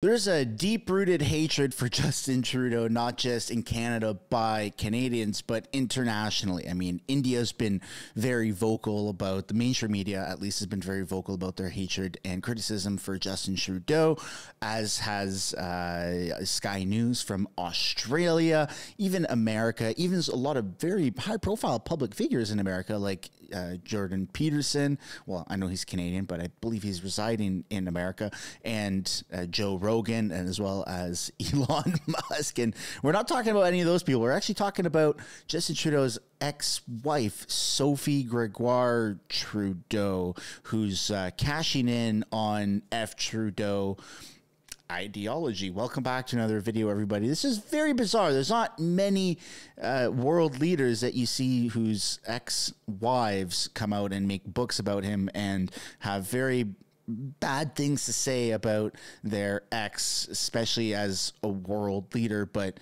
There's a deep-rooted hatred for Justin Trudeau, not just in Canada by Canadians, but internationally. I mean, India's been very vocal about, the mainstream media at least has been very vocal about their hatred and criticism for Justin Trudeau, as has Sky News from Australia, even America, even a lot of very high-profile public figures in America, like Jordan Peterson. Well, I know he's Canadian, but I believe he's residing in America, and Joe Rogan, and as well as Elon Musk. And we're not talking about any of those people. We're actually talking about Justin Trudeau's ex-wife, Sophie Grégoire Trudeau, who's cashing in on F. Trudeau ideology. Welcome back to another video, everybody. This is very bizarre. There's not many world leaders that you see whose ex-wives come out and make books about him and have very bad things to say about their ex, especially as a world leader. But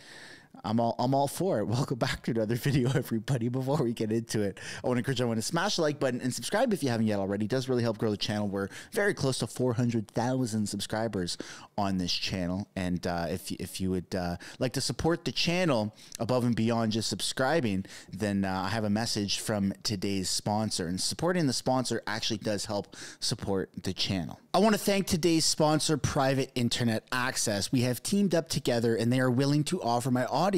I'm all for it. Welcome back to another video, everybody. Before we get into it, I want to encourage everyone to smash the like button and subscribe if you haven't yet already. It does really help grow the channel. We're very close to 400,000 subscribers on this channel. And if you would like to support the channel above and beyond just subscribing, then I have a message from today's sponsor. And supporting the sponsor actually does help support the channel. I want to thank today's sponsor, Private Internet Access. We have teamed up together, and they are willing to offer my audience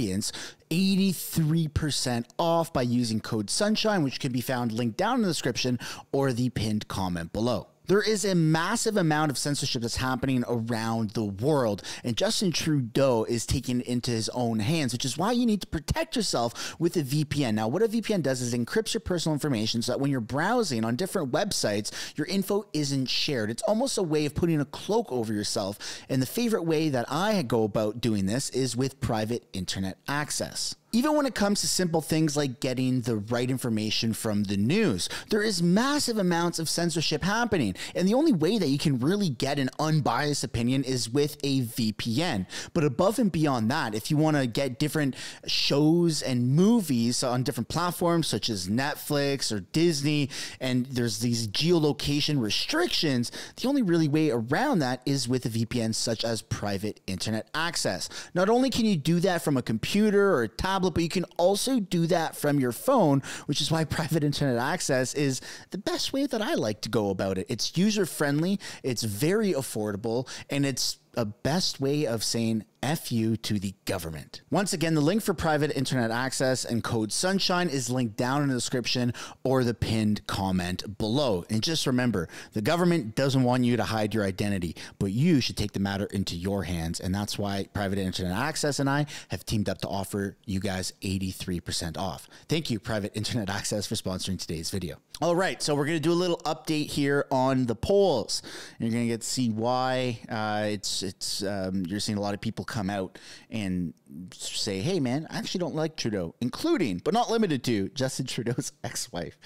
83% off by using code SUNSHINE, which can be found linked down in the description or the pinned comment below. There is a massive amount of censorship that's happening around the world, and Justin Trudeau is taking it into his own hands, which is why you need to protect yourself with a VPN. Now, what a VPN does is encrypts your personal information so that when you're browsing on different websites, your info isn't shared. It's almost a way of putting a cloak over yourself, and the favorite way that I go about doing this is with private internet access. Even when it comes to simple things like getting the right information from the news, there is massive amounts of censorship happening. And the only way that you can really get an unbiased opinion is with a VPN. But above and beyond that, if you want to get different shows and movies on different platforms such as Netflix or Disney, and there's these geolocation restrictions, the only really way around that is with a VPN such as private internet access. Not only can you do that from a computer or a tablet, but you can also do that from your phone, which is why private internet access is the best way that I like to go about it. It's user-friendly, it's very affordable, and it's a best way of saying F you to the government. Once again, the link for private internet access and code SUNSHINE is linked down in the description or the pinned comment below. And just remember, the government doesn't want you to hide your identity, but you should take the matter into your hands. And that's why private internet access and I have teamed up to offer you guys 83% off. Thank you, private internet access, for sponsoring today's video. All right, so we're going to do a little update here on the polls. You're going to get to see why you're seeing a lot of people come out and say, hey man, I actually don't like Trudeau, including but not limited to Justin Trudeau's ex-wife.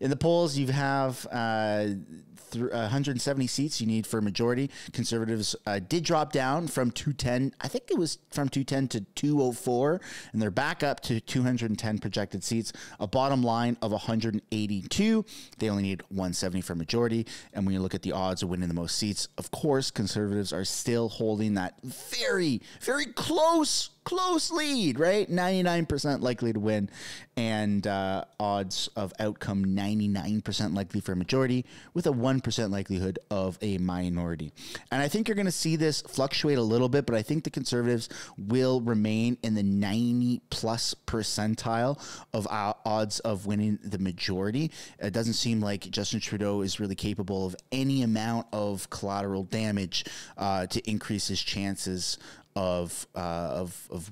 In the polls, you have 170 seats you need for a majority. Conservatives did drop down from 210, I think it was from 210 to 204, and they're back up to 210 projected seats, a bottom line of 182. They only need 170 for a majority, and when you look at the odds of winning the most seats, of course, Conservatives are still holding that very, very close lead, right? 99% likely to win, and odds of outcome 99% likely for a majority with a 1% likelihood of a minority. And I think you're going to see this fluctuate a little bit, but I think the Conservatives will remain in the 90+ percentile of our odds of winning the majority. It doesn't seem like Justin Trudeau is really capable of any amount of collateral damage to increase his chances of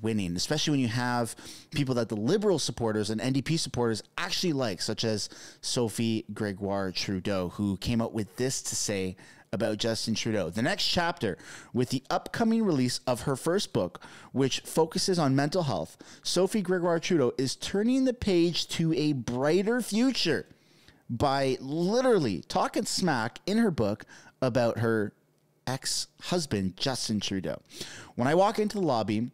winning, especially when you have people that the Liberal supporters and NDP supporters actually like, such as Sophie Grégoire Trudeau, who came up with this to say about Justin Trudeau. The next chapter, with the upcoming release of her first book, which focuses on mental health, Sophie Grégoire Trudeau is turning the page to a brighter future by literally talking smack in her book about her ex-husband, Justin Trudeau. When I walk into the lobby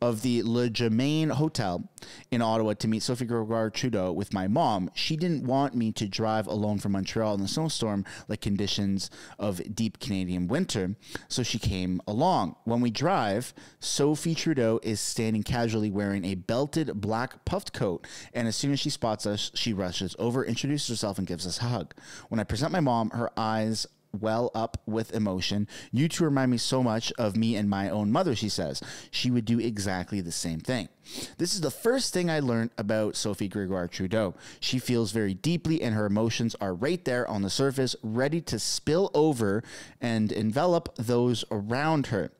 of the Le Germain Hotel in Ottawa to meet Sophie Grégoire Trudeau with my mom. She didn't want me to drive alone from Montreal in the snowstorm like conditions of deep Canadian winter, so she came along. When we drive, Sophie Trudeau is standing casually wearing a belted black puffed coat, and as soon as she spots us, she rushes over, introduces herself, and gives us a hug. When I present my mom, her eyes well up with emotion. You two remind me so much of me and my own mother, she says. She would do exactly the same thing. This is the first thing I learned about Sophie Grégoire Trudeau. She feels very deeply, and her emotions are right there on the surface, ready to spill over and envelop those around her.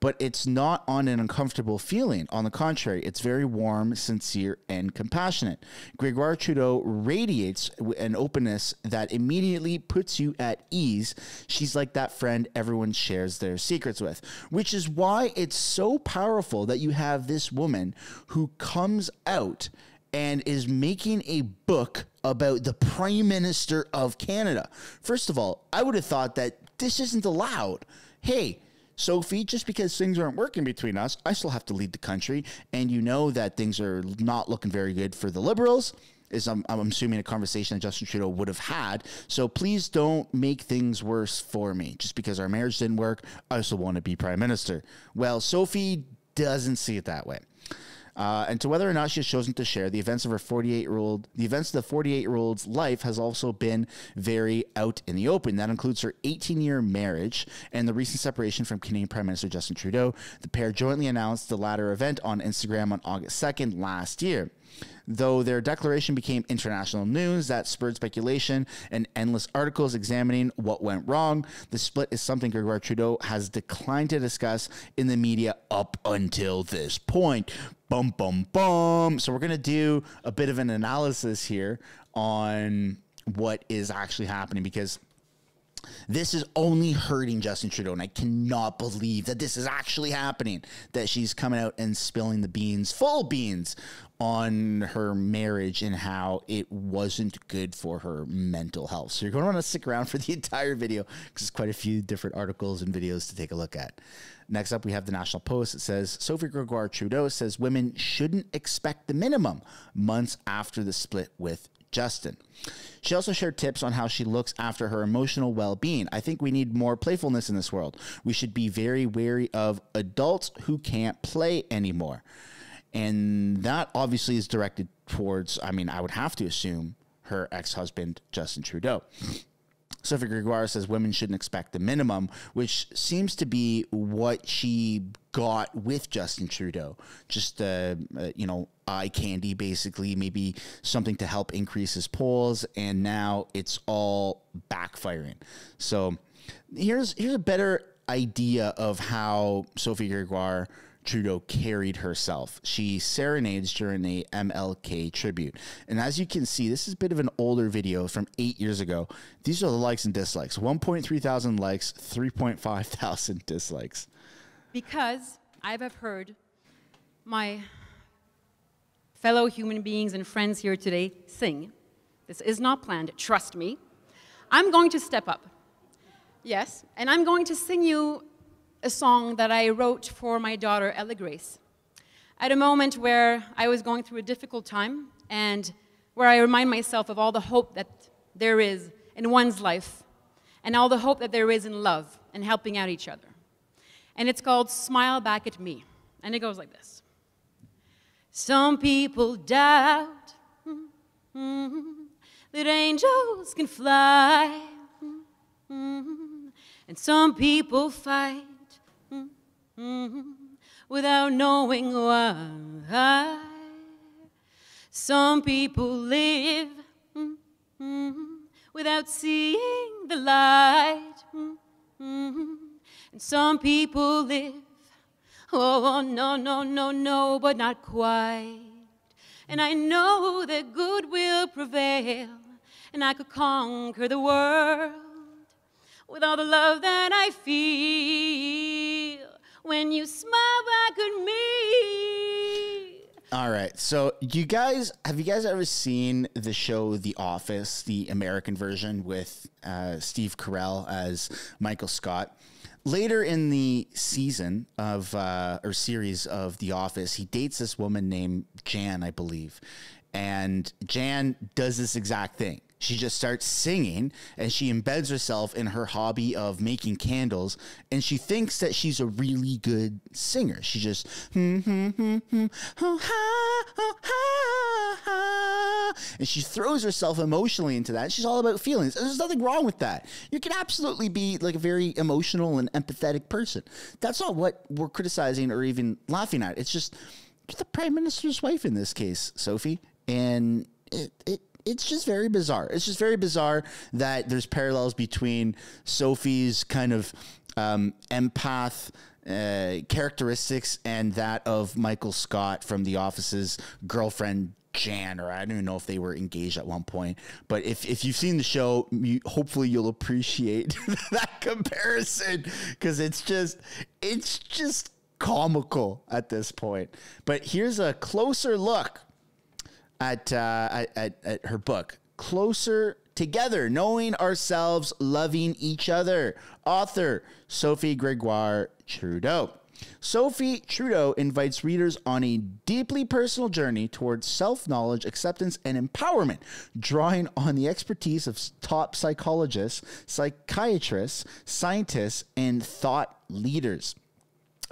But it's not on an uncomfortable feeling. On the contrary, it's very warm, sincere, and compassionate. Grégoire Trudeau radiates an openness that immediately puts you at ease. She's like that friend everyone shares their secrets with, which is why it's so powerful that you have this woman who comes out and is making a book about the Prime Minister of Canada. First of all, I would have thought that this isn't allowed. Hey, Sophie, just because things aren't working between us, I still have to lead the country. And you know that things are not looking very good for the Liberals, is I'm assuming a conversation that Justin Trudeau would have had. So please don't make things worse for me. Just because our marriage didn't work, I still want to be Prime Minister. Well, Sophie doesn't see it that way. And to whether or not she has chosen to share, the events of the 48-year-old's life has also been very out in the open. That includes her 18-year marriage and the recent separation from Canadian Prime Minister Justin Trudeau. The pair jointly announced the latter event on Instagram on August 2nd last year. Though their declaration became international news, that spurred speculation and endless articles examining what went wrong. The split is something Grégoire Trudeau has declined to discuss in the media up until this point. Bum, bum, bum. So we're going to do a bit of an analysis here on what is actually happening, because this is only hurting Justin Trudeau, and I cannot believe that this is actually happening, that she's coming out and spilling the beans, full beans, on her marriage and how it wasn't good for her mental health. So you're going to want to stick around for the entire video, because there's quite a few different articles and videos to take a look at. Next up, we have the National Post. It says, Sophie Grégoire Trudeau says women shouldn't expect the minimum months after the split with Justin. She also shared tips on how she looks after her emotional well-being. I think we need more playfulness in this world. We should be very wary of adults who can't play anymore. And that obviously is directed towards, I mean, I would have to assume her ex-husband, Justin Trudeau. Sophie Grégoire says women shouldn't expect the minimum, which seems to be what she got with Justin Trudeau. Just, you know, eye candy, basically, maybe something to help increase his polls, and now it's all backfiring. So here's a better idea of how Sophie Grégoire Trudeau carried herself. She serenades during the MLK tribute. And as you can see, this is a bit of an older video from 8 years ago. These are the likes and dislikes. 1.3 thousand likes, 3.5 thousand dislikes. Because I have heard my fellow human beings and friends here today sing. This is not planned, trust me. I'm going to step up. Yes, and I'm going to sing you a song that I wrote for my daughter, Ella Grace, at a moment where I was going through a difficult time and where I remind myself of all the hope that there is in one's life and all the hope that there is in love and helping out each other. And it's called Smile Back at Me, and it goes like this. Some people doubt that angels can fly, and some people fight without knowing why. Some people live without seeing the light. And some people live, oh, no, no, no, no, but not quite. And I know that good will prevail, and I could conquer the world with all the love that I feel when you smile back at me. All right, so have you guys ever seen the show The Office, the American version with Steve Carell as Michael Scott? Later in the season of or series of The Office, he dates this woman named Jan, I believe. And Jan does this exact thing. She just starts singing and she embeds herself in her hobby of making candles. And she thinks that she's a really good singer. She just, and she throws herself emotionally into that. She's all about feelings. And there's nothing wrong with that. You can absolutely be like a very emotional and empathetic person. That's not what we're criticizing or even laughing at. It's just you're the Prime Minister's wife in this case, Sophie. And it's just very bizarre. It's just very bizarre that there's parallels between Sophie's kind of empath characteristics and that of Michael Scott from The Office's girlfriend Jan, or I don't even know if they were engaged at one point. But if you've seen the show, hopefully you'll appreciate that comparison, because it's just comical at this point. But here's a closer look at her book, Closer Together, Knowing Ourselves, Loving Each Other, author Sophie Grégoire Trudeau. Sophie Trudeau invites readers on a deeply personal journey towards self-knowledge, acceptance, and empowerment, drawing on the expertise of top psychologists, psychiatrists, scientists, and thought leaders.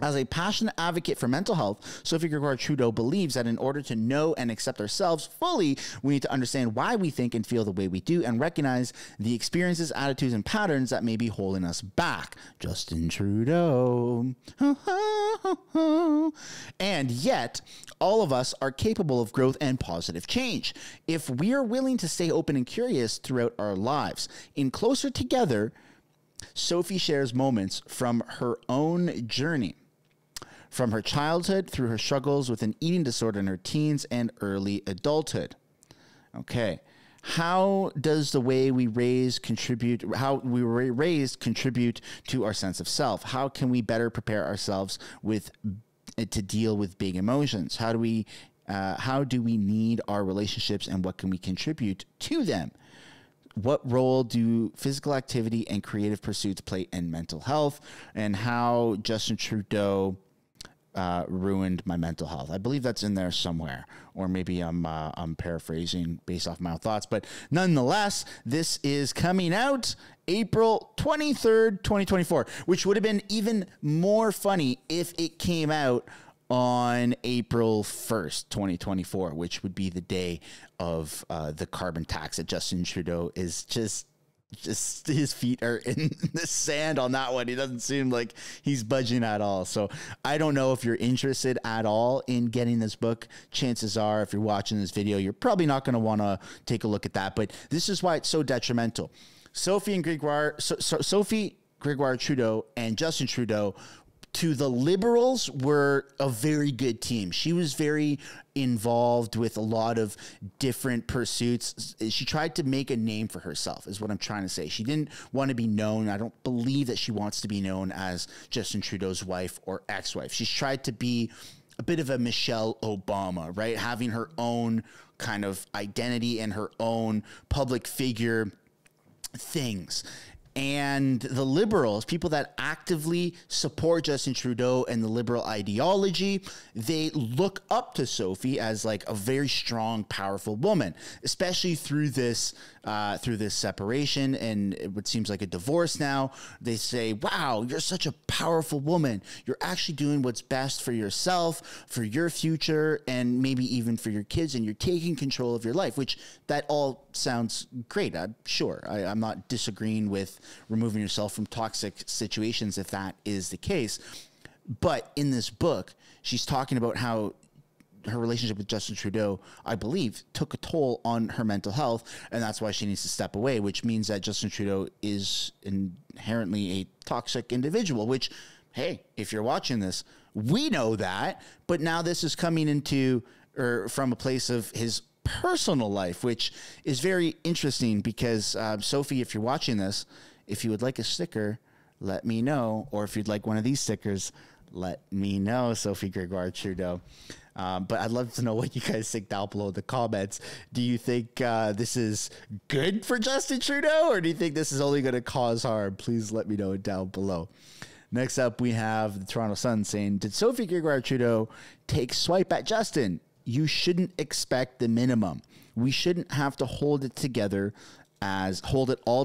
As a passionate advocate for mental health, Sophie Grégoire Trudeau believes that in order to know and accept ourselves fully, we need to understand why we think and feel the way we do and recognize the experiences, attitudes, and patterns that may be holding us back. Justin Trudeau. And yet, all of us are capable of growth and positive change if we are willing to stay open and curious throughout our lives. In Closer Together, Sophie shares moments from her own journey, from her childhood through her struggles with an eating disorder in her teens and early adulthood. Okay. How does the way we were raised contribute to our sense of self? How can we better prepare ourselves to deal with big emotions? How do we need our relationships, and what can we contribute to them? What role do physical activity and creative pursuits play in mental health? And how Justin Trudeau ruined my mental health. I believe that's in there somewhere, or maybe I'm paraphrasing based off my own thoughts. But nonetheless, this is coming out April 23rd, 2024, which would have been even more funny if it came out on April 1st, 2024, which would be the day of the carbon tax. That Justin Trudeau is just his feet are in the sand on that one. He doesn't seem like he's budging at all. So I don't know if you're interested at all in getting this book. Chances are, if you're watching this video, you're probably not going to want to take a look at that. But this is why it's so detrimental. Sophie Grégoire Trudeau and Justin Trudeau, to the Liberals, were a very good team. She was very involved with a lot of different pursuits. She tried to make a name for herself, is what I'm trying to say. She didn't want to be known. I don't believe that she wants to be known as Justin Trudeau's wife or ex-wife. She's tried to be a bit of a Michelle Obama, right? Having her own kind of identity and her own public figure things. And the Liberals, people that actively support Justin Trudeau and the liberal ideology, they look up to Sophie as like a very strong, powerful woman, especially through this separation and what seems like a divorce now. They say, wow, you're such a powerful woman. You're actually doing what's best for yourself, for your future, and maybe even for your kids, and you're taking control of your life, which that all sounds great, I'm sure. I'm not disagreeing with removing yourself from toxic situations if that is the case. But in this book, she's talking about how her relationship with Justin Trudeau, I believe, took a toll on her mental health, and that's why she needs to step away, which means that Justin Trudeau is inherently a toxic individual, which, hey, if you're watching this, we know that. But now this is coming into or from a place of his personal life, which is very interesting, because Sophie, if you're watching this, if you would like a sticker, let me know, or if you'd like one of these stickers, let me know, Sophie Grégoire Trudeau. But I'd love to know what you guys think down below in the comments. Do you think this is good for Justin Trudeau, or do you think this is only going to cause harm? Please let me know down below. Next up, we have the Toronto Sun saying, did Sophie Grégoire Trudeau take swipe at Justin? You shouldn't expect the minimum. We shouldn't have to hold it all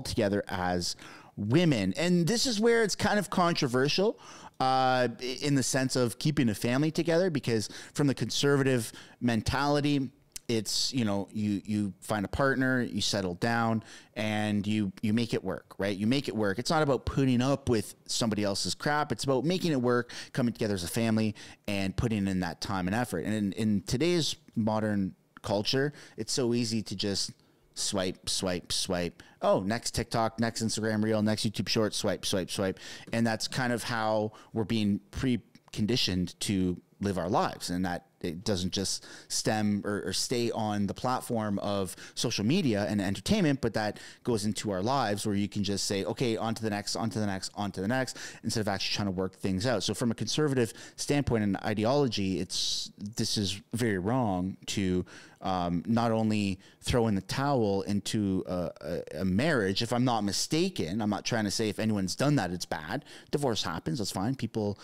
together as women. And this is where it's kind of controversial in the sense of keeping a family together, because from the conservative mentality, it's, you know, you find a partner, you settle down, and you make it work, right? You make it work. It's not about putting up with somebody else's crap. It's about making it work, coming together as a family, and putting in that time and effort. And in today's modern culture, it's so easy to just swipe, swipe, swipe. Oh, next TikTok, next Instagram Reel, next YouTube Short, swipe, swipe, swipe. And that's kind of how we're being preconditioned to live our lives, and that it doesn't just stem or stay on the platform of social media and entertainment, but that goes into our lives, where you can just say, okay, on to the next, on to the next, on to the next, instead of actually trying to work things out. So from a conservative standpoint and ideology, this is very wrong to not only throw in the towel into a marriage. If I'm not mistaken, I'm not trying to say if anyone's done that, it's bad. Divorce happens, that's fine. People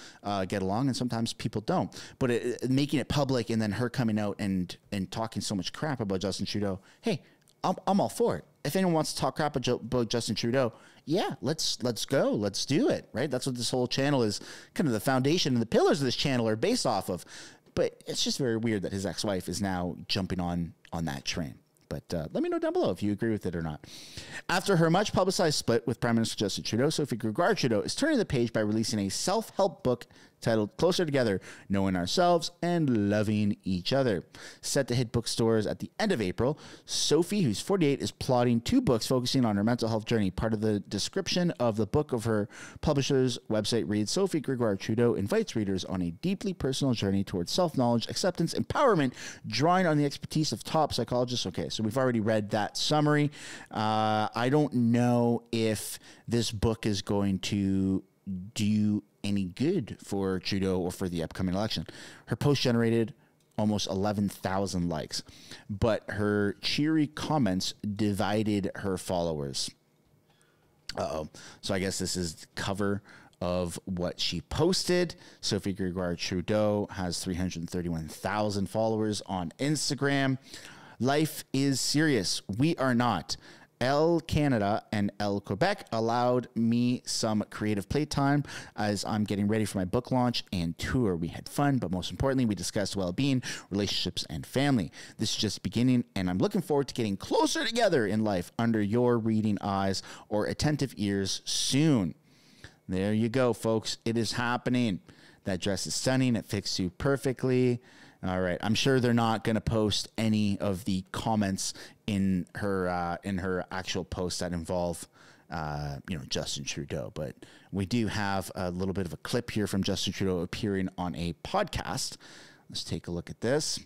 get along, and sometimes people don't. But making it public, and then her coming out and talking so much crap about Justin Trudeau, hey, I'm all for it. If anyone wants to talk crap about Justin Trudeau, yeah, let's go. Let's do it, right? That's what this whole channel is, kind of the foundation and the pillars of this channel are based off of. But it's just very weird that his ex-wife is now jumping on that train. But let me know down below if you agree with it or not. After her much-publicized split with Prime Minister Justin Trudeau, Sophie Grégoire Trudeau is turning the page by releasing a self-help book titled Closer Together, Knowing Ourselves and Loving Each Other. Set to hit bookstores at the end of April, Sophie, who's 48, is plotting two books focusing on her mental health journey. Part of the description of the book of her publisher's website reads, Sophie Grégoire Trudeau invites readers on a deeply personal journey towards self-knowledge, acceptance, empowerment, drawing on the expertise of top psychologists. Okay, so we've already read that summary. I don't know if this book is going to do any good for Trudeau or for the upcoming election. Her post generated almost 11,000 likes, but her cheery comments divided her followers. Uh-oh. So I guess this is the cover of what she posted. Sophie Grégoire Trudeau has 331,000 followers on Instagram. Life is serious. We are not. El Canada and El Quebec allowed me some creative playtime as I'm getting ready for my book launch and tour. We had fun, but most importantly, we discussed well-being, relationships, and family. This is just beginning, and I'm looking forward to getting closer together in life under your reading eyes or attentive ears soon. There you go, folks. It is happening. That dress is stunning. It fits you perfectly. All right. I'm sure they're not going to post any of the comments in her actual posts that involve, you know, Justin Trudeau. But we do have a little bit of a clip here from Justin Trudeau appearing on a podcast. Let's take a look at this.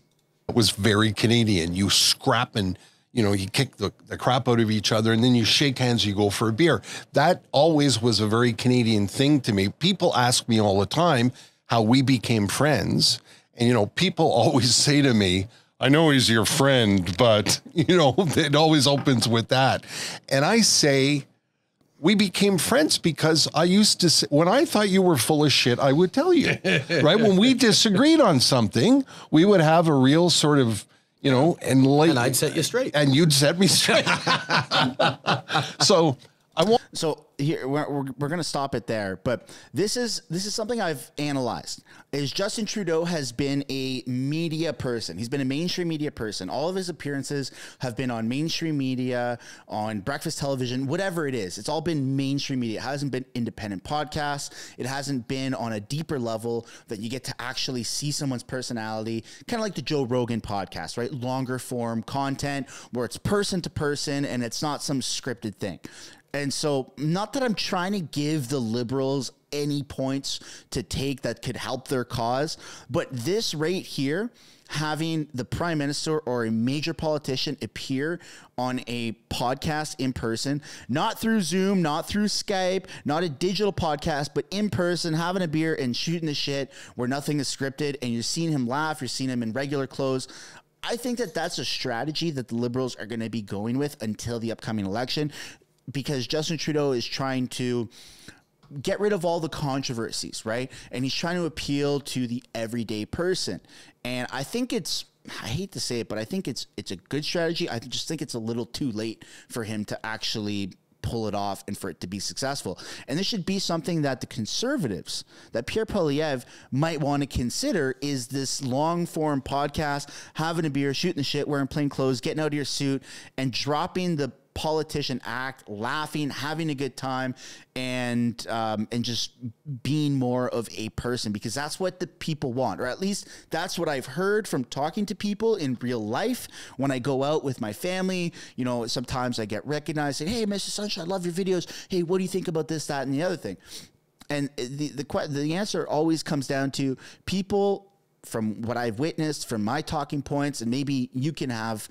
It was very Canadian. You scrap and, you know, you kick the crap out of each other, and then you shake hands, you go for a beer. That always was a very Canadian thing to me. People ask me all the time how we became friends. And, you know, people always say to me, I know he's your friend, but, you know, it always opens with that. And I say, we became friends because I used to say, when I thought you were full of shit, I would tell you, right? When we disagreed on something, we would have a real sort of, you know, and I'd set you straight. And you'd set me straight. So here we're going to stop it there, but this is something I've analyzed. Is Justin Trudeau has been a media person. He's been a mainstream media person. All of his appearances have been on mainstream media, on breakfast television, whatever it is. It's all been mainstream media. It hasn't been independent podcasts. It hasn't been on a deeper level that you get to actually see someone's personality, kind of like the Joe Rogan podcast, right? Longer form content where it's person to person and it's not some scripted thing. And so, not that I'm trying to give the Liberals any points to take that could help their cause, but this right here, having the Prime Minister or a major politician appear on a podcast in person, not through Zoom, not through Skype, not a digital podcast, but in person, having a beer and shooting the shit where nothing is scripted, and you're seeing him laugh, you're seeing him in regular clothes. I think that that's a strategy that the Liberals are going to be going with until the upcoming election, because Justin Trudeau is trying to get rid of all the controversies, right? And he's trying to appeal to the everyday person. And I think it's, I hate to say it, but I think it's a good strategy. I just think it's a little too late for him to actually pull it off and for it to be successful. And this should be something that the conservatives, that Pierre Poilievre might want to consider, is this long form podcast, having a beer, shooting the shit, wearing plain clothes, getting out of your suit and dropping the politician act, laughing, having a good time, and just being more of a person, because that's what the people want, or at least that's what I've heard from talking to people in real life. When I go out with my family, you know, sometimes I get recognized, say, hey, Mr. Sunshine, I love your videos. Hey, what do you think about this, that, and the other thing? And the answer always comes down to people, from what I've witnessed, from my talking points, and maybe you can have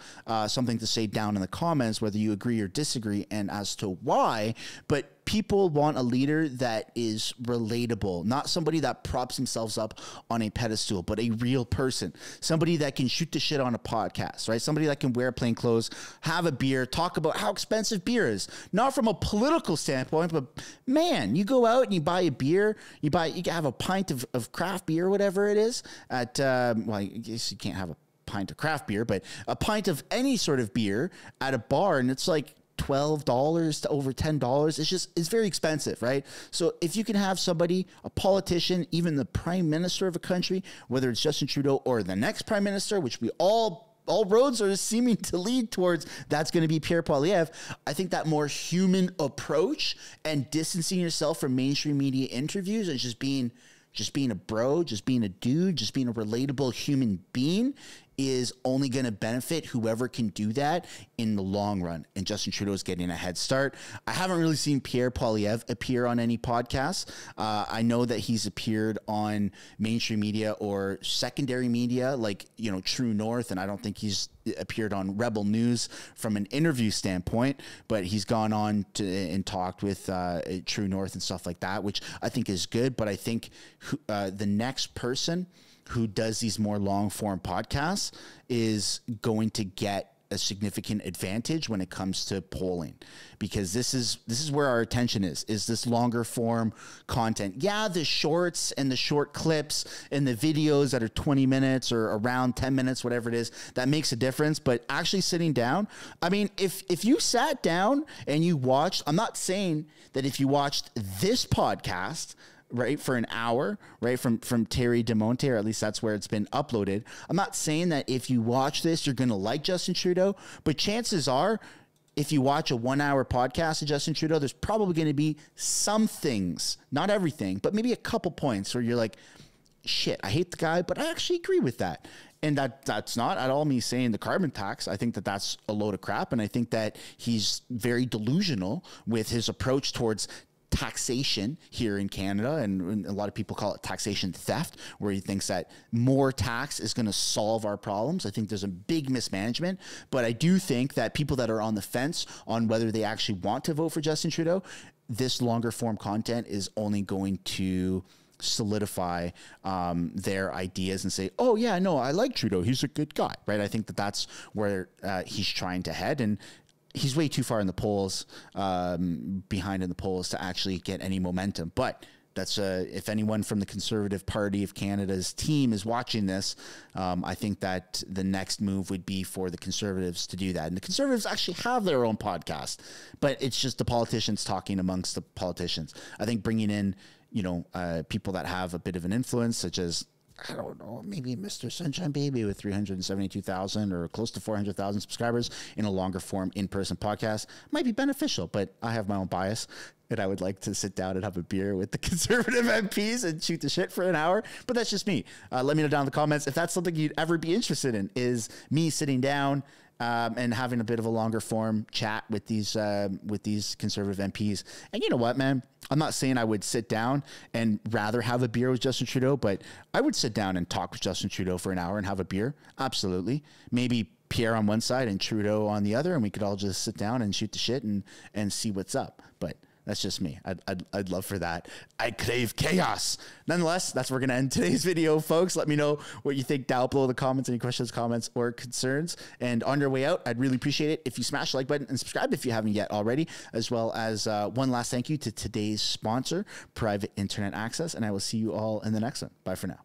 something to say down in the comments, whether you agree or disagree and as to why, but people want a leader that is relatable, not somebody that props themselves up on a pedestal, but a real person, somebody that can shoot the shit on a podcast, right? Somebody that can wear plain clothes, have a beer, talk about how expensive beer is, not from a political standpoint, but man, you go out and you buy a beer, you can have a pint of craft beer, whatever it is at, well, I guess you can't have a pint of craft beer, but a pint of any sort of beer at a bar. And it's like, $12 to over $10. It's just, it's very expensive, right? So if you can have somebody, a politician, even the prime minister of a country, whether it's Justin Trudeau or the next prime minister, which we all roads are seeming to lead towards, that's going to be Pierre Poilievre. I think that more human approach and distancing yourself from mainstream media interviews and just being a bro, just being a dude, just being a relatable human being is only going to benefit whoever can do that in the long run. And Justin Trudeau is getting a head start. I haven't really seen Pierre Poilievre appear on any podcasts. I know that he's appeared on mainstream media or secondary media, like, you know, True North. And I don't think he's appeared on Rebel News from an interview standpoint, but he's gone on to and talked with True North and stuff like that, which I think is good. But I think the next person who does these more long form podcasts is going to get a significant advantage when it comes to polling, because this is where our attention is this longer form content. Yeah, the shorts and the short clips and the videos that are 20 minutes or around 10 minutes, whatever it is, that makes a difference. But actually sitting down, I mean, if you sat down and you watched, I'm not saying that if you watched this podcast, right, for an hour, right, from Terry DeMonte, or at least that's where it's been uploaded. I'm not saying that if you watch this, you're going to like Justin Trudeau, but chances are, if you watch a 1 hour podcast of Justin Trudeau, there's probably going to be some things, not everything, but maybe a couple points where you're like, shit, I hate the guy, but I actually agree with that. And that's not at all me saying the carbon tax. I think that that's a load of crap. And I think that he's very delusional with his approach towards taxation here in Canada, and a lot of people call it taxation theft, where he thinks that more tax is going to solve our problems. I think there's a big mismanagement, but I do think that people that are on the fence on whether they actually want to vote for Justin Trudeau, this longer form content is only going to solidify their ideas and say, oh yeah, no, I like Trudeau, he's a good guy, right? I think that that's where he's trying to head, and he's way too far in the polls, behind in the polls, to actually get any momentum. But that's if anyone from the Conservative Party of Canada's team is watching this, I think that the next move would be for the Conservatives to do that. And the Conservatives actually have their own podcast, but it's just the politicians talking amongst the politicians. I think bringing in, you know, people that have a bit of an influence, such as, I don't know, maybe Mr. Sunshine Baby with 372,000 or close to 400,000 subscribers in a longer form in-person podcast, might be beneficial, but I have my own bias. And I would like to sit down and have a beer with the Conservative MPs and shoot the shit for an hour. But that's just me. Let me know down in the comments if that's something you'd ever be interested in, is me sitting down and having a bit of a longer form chat with these Conservative MPs. And you know what, man? I'm not saying I would sit down and rather have a beer with Justin Trudeau, but I would sit down and talk with Justin Trudeau for an hour and have a beer. Absolutely. Maybe Pierre on one side and Trudeau on the other, and we could all just sit down and shoot the shit and see what's up. But That's just me. I'd love for that. I crave chaos. Nonetheless, that's where we're going to end today's video, folks. Let me know what you think down below in the comments, any questions, comments, or concerns. And on your way out, I'd really appreciate it if you smash the like button and subscribe if you haven't yet already, as well as one last thank you to today's sponsor, Private Internet Access. And I will see you all in the next one. Bye for now.